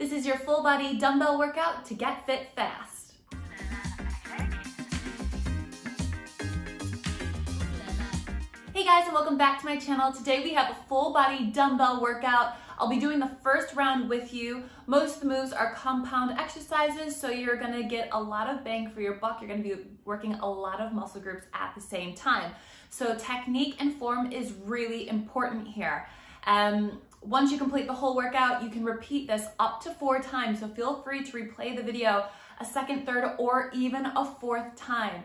This is your full body dumbbell workout to get fit fast. Hey guys, and welcome back to my channel. Today we have a full body dumbbell workout. I'll be doing the first round with you. Most of the moves are compound exercises, so you're gonna get a lot of bang for your buck. You're gonna be working a lot of muscle groups at the same time. So technique and form is really important here. Once you complete the whole workout, you can repeat this up to 4 times. So feel free to replay the video a second, third, or even a 4th time.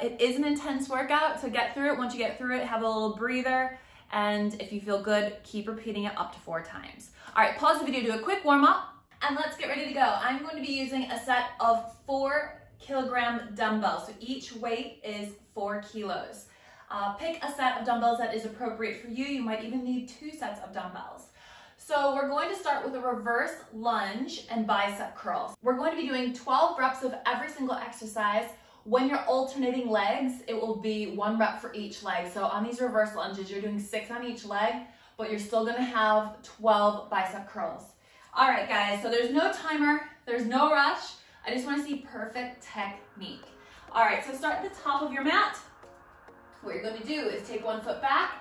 It is an intense workout, so get through it. Once you get through it, have a little breather, and if you feel good, keep repeating it up to 4 times. All right, pause the video, do a quick warm up, and let's get ready to go. I'm going to be using a set of 4 kilogram dumbbells, so each weight is 4 kilos. Pick a set of dumbbells that is appropriate for you. You might even need 2 sets of dumbbells. So we're going to start with a reverse lunge and bicep curls. We're going to be doing 12 reps of every single exercise. When you're alternating legs, it will be 1 rep for each leg. So on these reverse lunges, you're doing 6 on each leg, but you're still gonna have 12 bicep curls. All right, guys, so there's no timer, there's no rush. I just wanna see perfect technique. All right, so start at the top of your mat. What you're gonna do is take 1 foot back,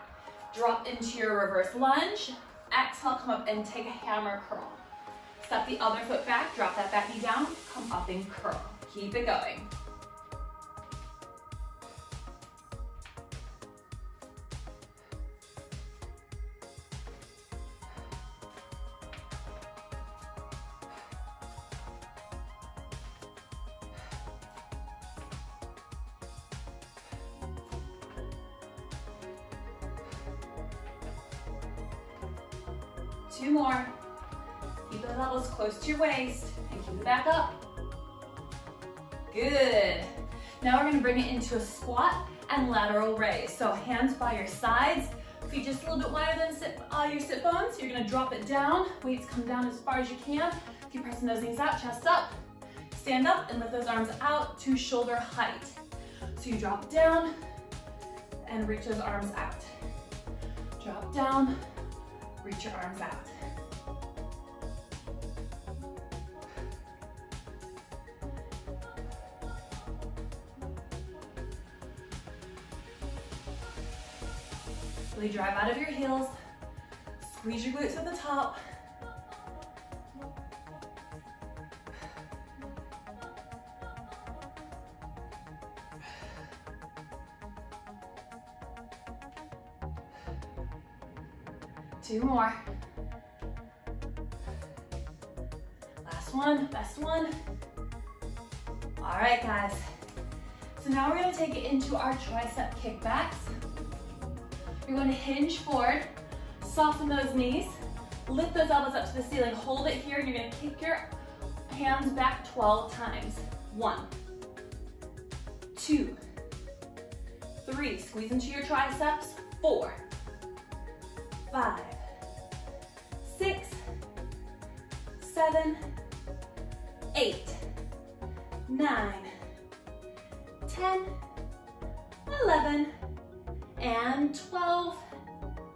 drop into your reverse lunge, exhale, come up and take a hammer curl. Step the other foot back, drop that back knee down, come up and curl. Keep it going. Two more. Keep the levels close to your waist and keep it back up. Good. Now we're gonna bring it into a squat and lateral raise. So hands by your sides, feet just a little bit wider than your sit bones. You're gonna drop it down, weights come down as far as you can. Keep pressing those knees out, chest up. Stand up and lift those arms out to shoulder height. So you drop down and reach those arms out. Drop down. Reach your arms out. Really drive out of your heels. Squeeze your glutes at the top. Two more. Last one, best one. All right, guys. So now we're gonna take it into our tricep kickbacks. You're gonna hinge forward, soften those knees, lift those elbows up to the ceiling, hold it here, and you're gonna kick your hands back 12 times. 1, 2, 3, squeeze into your triceps, 4, 5, 6, 7, 8, 9, 10, 11, and 12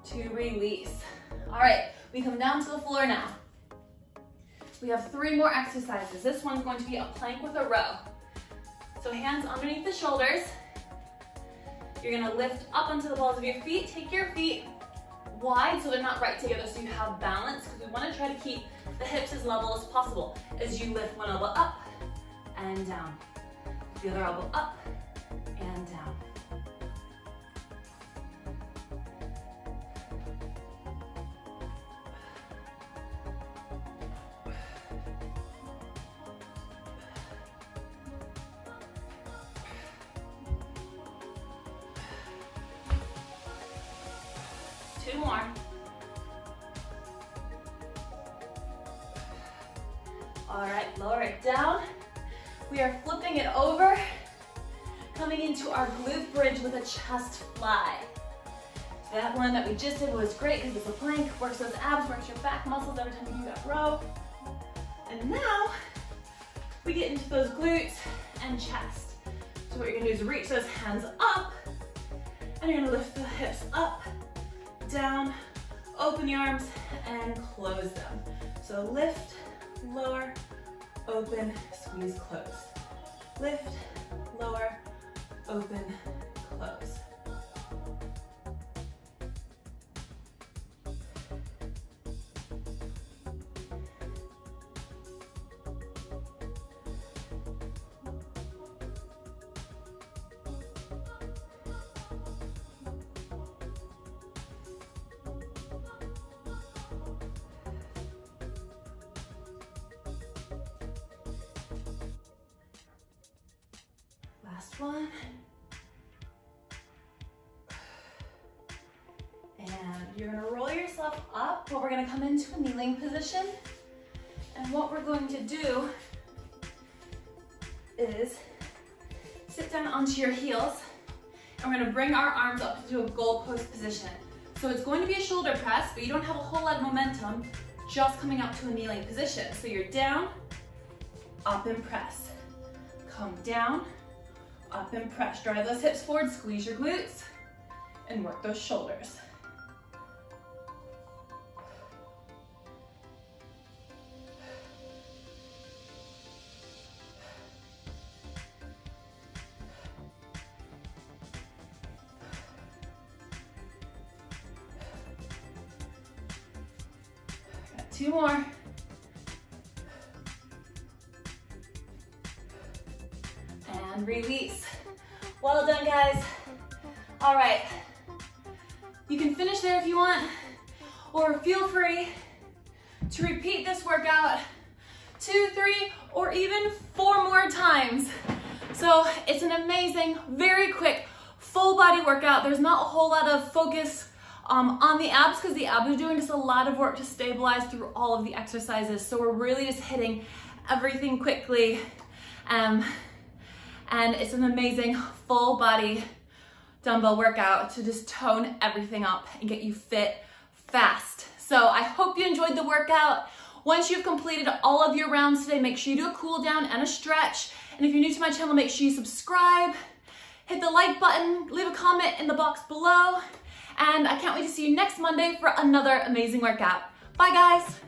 to release. All right, we come down to the floor now. We have 3 more exercises. This one's going to be a plank with a row. So hands underneath the shoulders. You're gonna lift up onto the balls of your feet, take your feet wide so they're not right together so you have balance, because we want to try to keep the hips as level as possible as you lift one elbow up and down, the other elbow up and down. All right, lower it down. We are flipping it over, coming into our glute bridge with a chest fly. So that one that we just did was great because it's a plank, works those abs, works your back muscles every time you do that row. And now we get into those glutes and chest. So what you're gonna do is reach those hands up and you're gonna lift the hips up, down, open the arms and close them. So lift, lower, open, squeeze, close. Lift, lower, open, close. Last one. And you're gonna roll yourself up, but we're gonna come into a kneeling position. And what we're going to do is sit down onto your heels, and we're gonna bring our arms up to a goalpost position. So it's going to be a shoulder press, but you don't have a whole lot of momentum, just coming up to a kneeling position. So you're down, up and press. Come down, up and press. Drive those hips forward, squeeze your glutes, and work those shoulders. Got two more. And release. Well done, guys. All right. You can finish there if you want, or feel free to repeat this workout 2, 3, or even 4 more times. So it's an amazing, very quick, full body workout. There's not a whole lot of focus on the abs, because the abs are doing just a lot of work to stabilize through all of the exercises. So we're really just hitting everything quickly. And it's an amazing full body dumbbell workout to just tone everything up and get you fit fast. So I hope you enjoyed the workout. Once you've completed all of your rounds today, make sure you do a cool down and a stretch. And if you're new to my channel, make sure you subscribe, hit the like button, leave a comment in the box below. And I can't wait to see you next Monday for another amazing workout. Bye, guys.